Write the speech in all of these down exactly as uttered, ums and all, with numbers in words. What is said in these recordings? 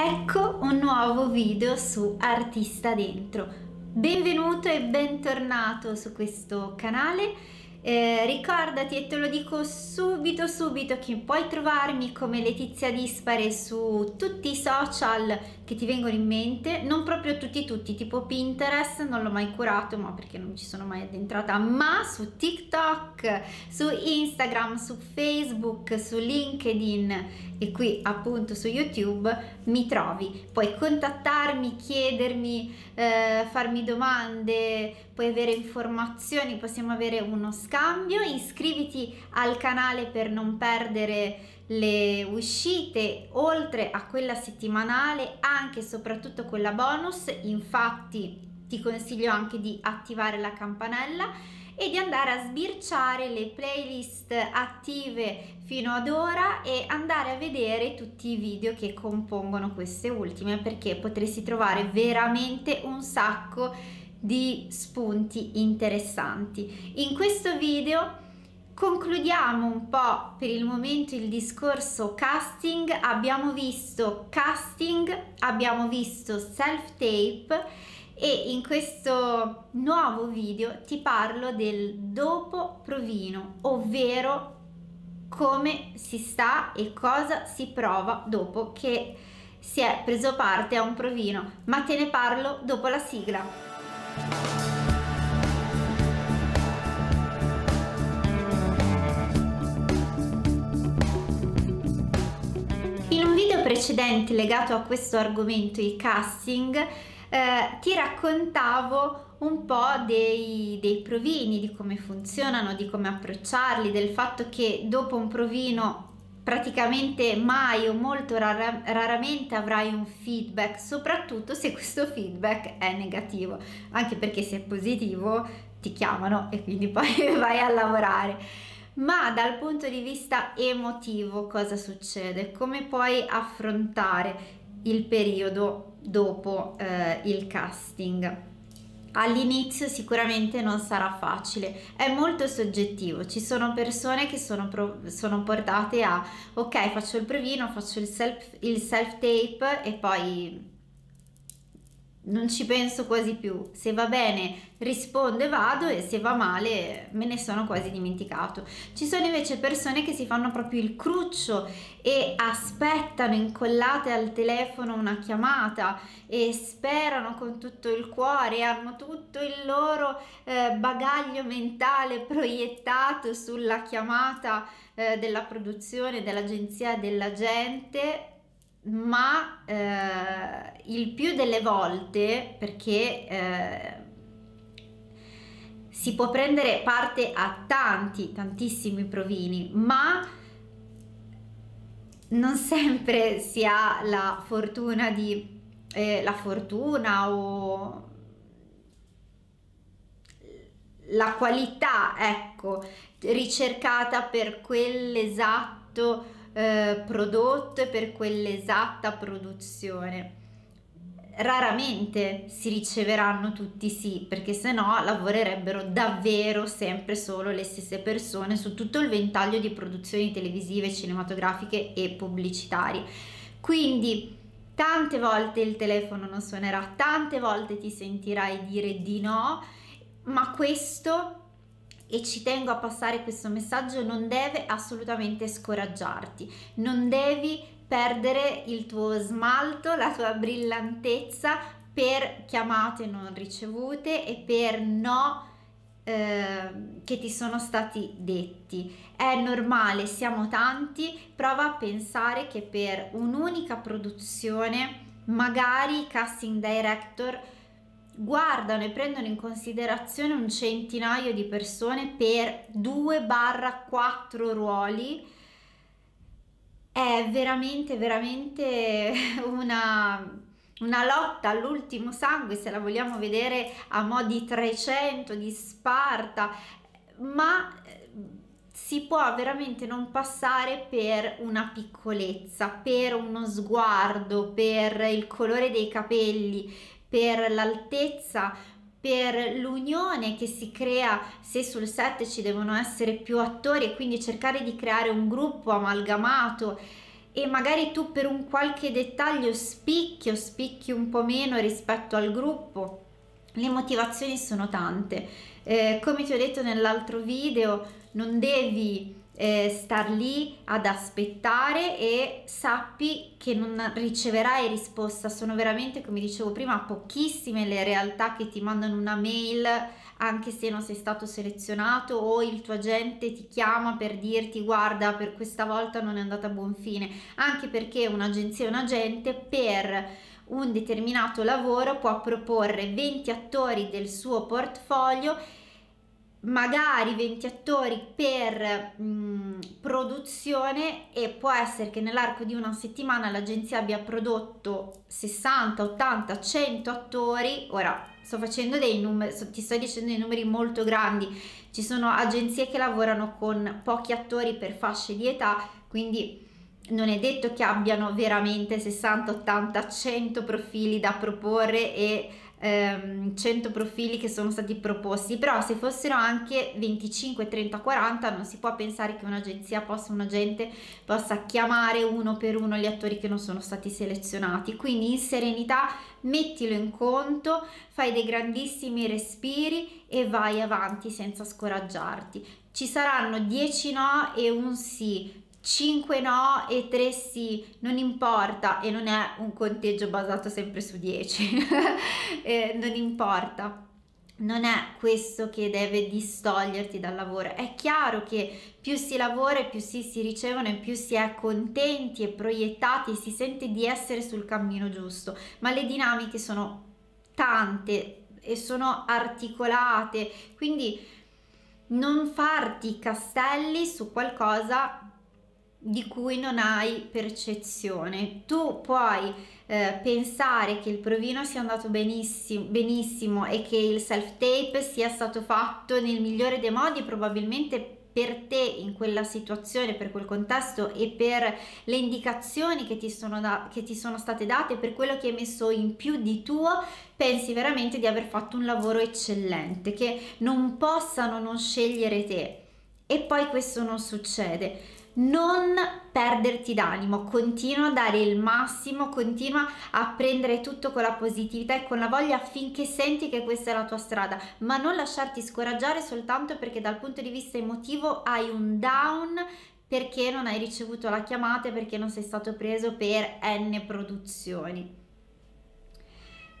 Ecco un nuovo video su Artista Dentro. Benvenuto e bentornato su questo canale. Eh, ricordati, e te lo dico subito subito, che puoi trovarmi come Letizia Dispare su tutti i social che ti vengono in mente, non proprio tutti tutti, tipo Pinterest non l'ho mai curato, ma perché non mi ci sono mai addentrata, ma su TikTok, su Instagram, su Facebook, su LinkedIn e qui appunto su YouTube mi trovi. Puoi contattarmi, chiedermi, eh, farmi domande, puoi avere informazioni, possiamo avere uno scambio. Iscriviti al canale per non perdere le uscite, oltre a quella settimanale anche e soprattutto quella bonus. Infatti ti consiglio anche di attivare la campanella e di andare a sbirciare le playlist attive fino ad ora e andare a vedere tutti i video che compongono queste ultime, perché potresti trovare veramente un sacco di spunti interessanti. In questo video concludiamo un po' per il momento il discorso casting. Abbiamo visto casting, abbiamo visto self-tape, e in questo nuovo video ti parlo del dopo provino, ovvero come si sta e cosa si prova dopo che si è preso parte a un provino, ma te ne parlo dopo la sigla. In un video precedente legato a questo argomento, il casting, Eh, ti raccontavo un po' dei, dei provini, di come funzionano, di come approcciarli, del fatto che dopo un provino praticamente mai o molto rar raramente avrai un feedback, soprattutto se questo feedback è negativo, anche perché se è positivo ti chiamano e quindi poi vai a lavorare. Ma dal punto di vista emotivo cosa succede? Come puoi affrontare il periodo dopo eh, il casting? All'inizio sicuramente non sarà facile, è molto soggettivo. Ci sono persone che sono, sono portate a ok, faccio il provino, faccio il self, il self tape e poi non ci penso quasi più, se va bene rispondo e vado, e se va male me ne sono quasi dimenticato. Ci sono invece persone che si fanno proprio il cruccio e aspettano incollate al telefono una chiamata e sperano con tutto il cuore, e hanno tutto il loro eh, bagaglio mentale proiettato sulla chiamata eh, della produzione, dell'agenzia, dell'agente. Ma eh, il più delle volte, perché eh, si può prendere parte a tanti, tantissimi provini, ma non sempre si ha la fortuna di eh, la fortuna o la qualità, ecco, ricercata per quell'esatto Eh, prodotto, per quell'esatta produzione. Raramente si riceveranno tutti sì, perché se no lavorerebbero davvero sempre solo le stesse persone su tutto il ventaglio di produzioni televisive, cinematografiche e pubblicitarie. Quindi tante volte il telefono non suonerà, tante volte ti sentirai dire di no, ma questo, e ci tengo a passare questo messaggio, non deve assolutamente scoraggiarti, non devi perdere il tuo smalto, la tua brillantezza per chiamate non ricevute e per no eh, che ti sono stati detti. È normale, siamo tanti. Prova a pensare che per un'unica produzione magari i casting director guardano e prendono in considerazione un centinaio di persone per due barra quattro ruoli. È veramente veramente una, una lotta all'ultimo sangue, se la vogliamo vedere a mo' di trecento, di Sparta, ma si può veramente non passare per una piccolezza, per uno sguardo, per il colore dei capelli, per l'altezza, per l'unione che si crea se sul set ci devono essere più attori, e quindi cercare di creare un gruppo amalgamato. e magari tu per un qualche dettaglio spicchi o spicchi un po' meno rispetto al gruppo. Le motivazioni sono tante, eh, come ti ho detto nell'altro video, non devi eh, star lì ad aspettare, e sappi che non riceverai risposta. Sono veramente, come dicevo prima, pochissime le realtà che ti mandano una mail anche se non sei stato selezionato, o il tuo agente ti chiama per dirti guarda per questa volta non è andata a buon fine, anche perché un'agenzia e un agente per un determinato lavoro può proporre venti attori del suo portfolio, magari venti attori per mh, produzione, e può essere che nell'arco di una settimana l'agenzia abbia prodotto sessanta, ottanta, cento attori. Ora sto facendo dei numeri, ti sto dicendo dei numeri molto grandi, ci sono agenzie che lavorano con pochi attori per fasce di età, quindi non è detto che abbiano veramente sessanta, ottanta, cento profili da proporre e ehm, cento profili che sono stati proposti, però se fossero anche venticinque, trenta, quaranta non si può pensare che un'agenzia possa, un agente possa chiamare uno per uno gli attori che non sono stati selezionati. Quindi in serenità mettilo in conto, fai dei grandissimi respiri e vai avanti senza scoraggiarti. Ci saranno dieci no e un sì, cinque no e tre sì, non importa, e non è un conteggio basato sempre su dieci, eh, non importa, non è questo che deve distoglierti dal lavoro. È chiaro che più si lavora e più sì si ricevono e più si è contenti e proiettati e si sente di essere sul cammino giusto, ma le dinamiche sono tante e sono articolate, quindi non farti castelli su qualcosa di cui non hai percezione. Tu puoi eh, pensare che il provino sia andato benissimo, benissimo e che il self tape sia stato fatto nel migliore dei modi, probabilmente per te in quella situazione, per quel contesto e per le indicazioni che ti sono, da, che ti sono state date, per quello che hai messo in più di tuo, pensi veramente di aver fatto un lavoro eccellente, che non possano non scegliere te, e poi questo non succede. Non perderti d'animo, continua a dare il massimo, continua a prendere tutto con la positività e con la voglia finché senti che questa è la tua strada, ma non lasciarti scoraggiare soltanto perché dal punto di vista emotivo hai un down perché non hai ricevuto la chiamata e perché non sei stato preso per enne produzioni.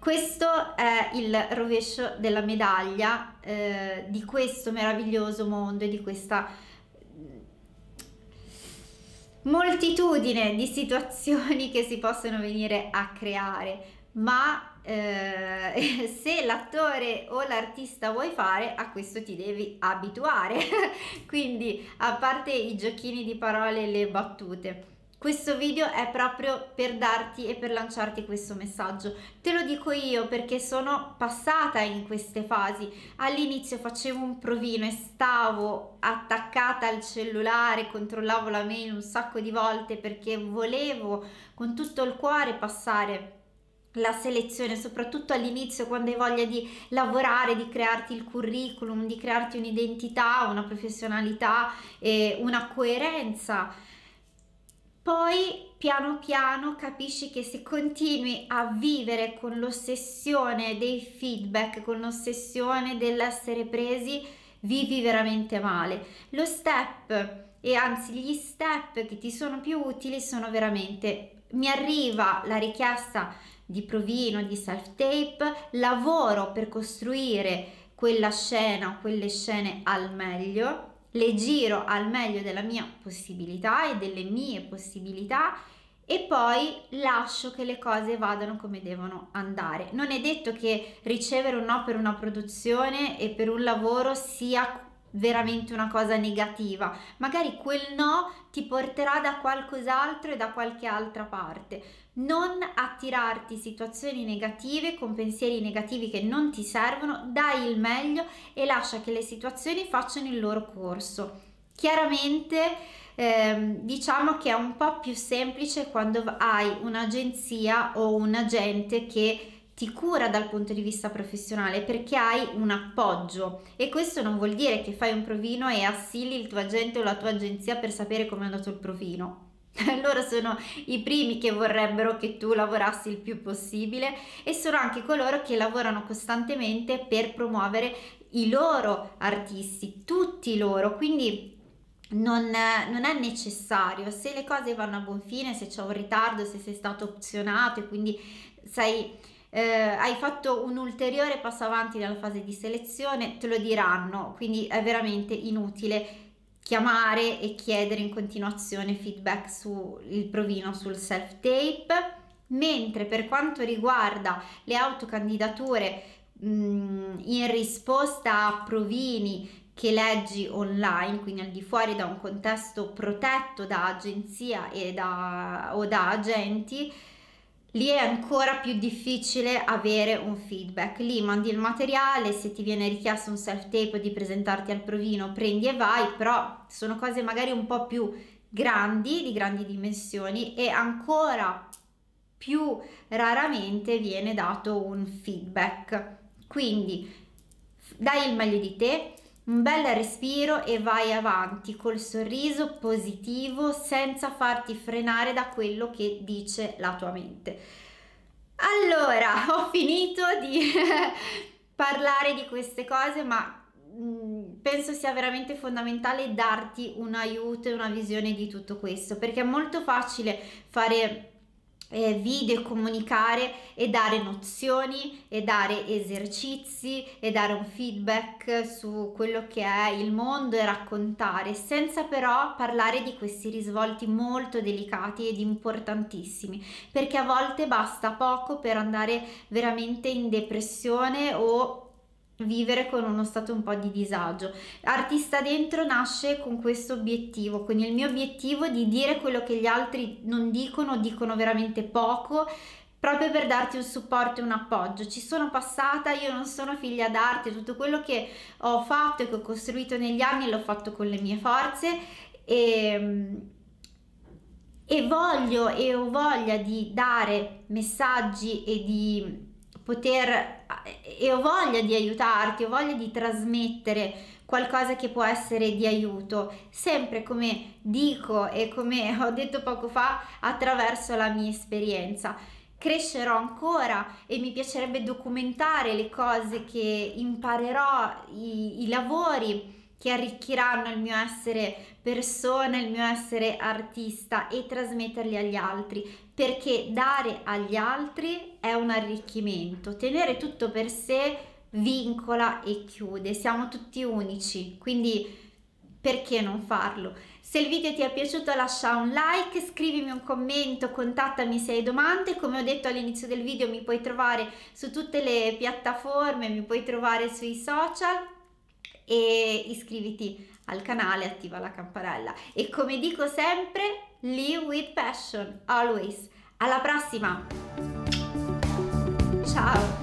Questo è il rovescio della medaglia eh, di questo meraviglioso mondo e di questa moltitudine di situazioni che si possono venire a creare, ma eh, se l'attore o l'artista vuoi fare, a questo ti devi abituare. Quindi, a parte i giochini di parole e le battute, questo video è proprio per darti e per lanciarti questo messaggio. Te lo dico io perché sono passata in queste fasi. All'inizio facevo un provino e stavo attaccata al cellulare, controllavo la mail un sacco di volte perché volevo con tutto il cuore passare la selezione, soprattutto all'inizio quando hai voglia di lavorare, di crearti il curriculum, di crearti un'identità, una professionalità e una coerenza. Poi piano piano capisci che se continui a vivere con l'ossessione dei feedback, con l'ossessione dell'essere presi, vivi veramente male. Lo step, e anzi gli step che ti sono più utili sono veramente: mi arriva la richiesta di provino, di self tape, lavoro per costruire quella scena o quelle scene al meglio, le giro al meglio della mia possibilità e delle mie possibilità, e poi lascio che le cose vadano come devono andare. Non è detto che ricevere un no per una produzione e per un lavoro sia veramente una cosa negativa, magari quel no ti porterà da qualcos'altro e da qualche altra parte. Non attirarti situazioni negative con pensieri negativi che non ti servono, dai il meglio e lascia che le situazioni facciano il loro corso. Chiaramente ehm, diciamo che è un po' più semplice quando hai un'agenzia o un agente che ti cura dal punto di vista professionale, perché hai un appoggio, e questo non vuol dire che fai un provino e assili il tuo agente o la tua agenzia per sapere come è andato il provino. Loro sono i primi che vorrebbero che tu lavorassi il più possibile e sono anche coloro che lavorano costantemente per promuovere i loro artisti, tutti loro, quindi non, non è necessario. Se le cose vanno a buon fine, se c'è un ritardo, se sei stato opzionato e quindi sei, eh, hai fatto un ulteriore passo avanti nella fase di selezione, te lo diranno, quindi è veramente inutile chiamare e chiedere in continuazione feedback sul provino, sul self tape. Mentre per quanto riguarda le autocandidature mh, in risposta a provini che leggi online, quindi al di fuori da un contesto protetto da agenzia e da, o da agenti, lì è ancora più difficile avere un feedback. Lì mandi il materiale, se ti viene richiesto un self tape di presentarti al provino prendi e vai, però sono cose magari un po' più grandi, di grandi dimensioni, e ancora più raramente viene dato un feedback. Quindi dai il meglio di te, un bel respiro e vai avanti col sorriso positivo, senza farti frenare da quello che dice la tua mente. Allora, ho finito di parlare di queste cose, ma mh, penso sia veramente fondamentale darti un aiuto e una visione di tutto questo, perché è molto facile fare eh, video, comunicare e dare nozioni e dare esercizi e dare un feedback su quello che è il mondo e raccontare, senza però parlare di questi risvolti molto delicati ed importantissimi, perché a volte basta poco per andare veramente in depressione o vivere con uno stato un po' di disagio. Artista Dentro nasce con questo obiettivo, con il mio obiettivo di dire quello che gli altri non dicono, dicono veramente poco, proprio per darti un supporto e un appoggio. Ci sono passata, io non sono figlia d'arte, tutto quello che ho fatto e che ho costruito negli anni l'ho fatto con le mie forze e, e voglio e ho voglia di dare messaggi e di poter e ho voglia di aiutarti, ho voglia di trasmettere qualcosa che può essere di aiuto, sempre come dico e come ho detto poco fa, attraverso la mia esperienza. Crescerò ancora e mi piacerebbe documentare le cose che imparerò, i, i lavori che arricchiranno il mio essere persona, il mio essere artista, e trasmetterli agli altri, perché dare agli altri è un arricchimento. Tenere tutto per sé vincola e chiude, siamo tutti unici, quindi perché non farlo? Se il video ti è piaciuto lascia un like, scrivimi un commento, contattami se hai domande. Come ho detto all'inizio del video, mi puoi trovare su tutte le piattaforme, mi puoi trovare sui social, e iscriviti al canale, attiva la campanella e, come dico sempre, live with passion always. Alla prossima, ciao.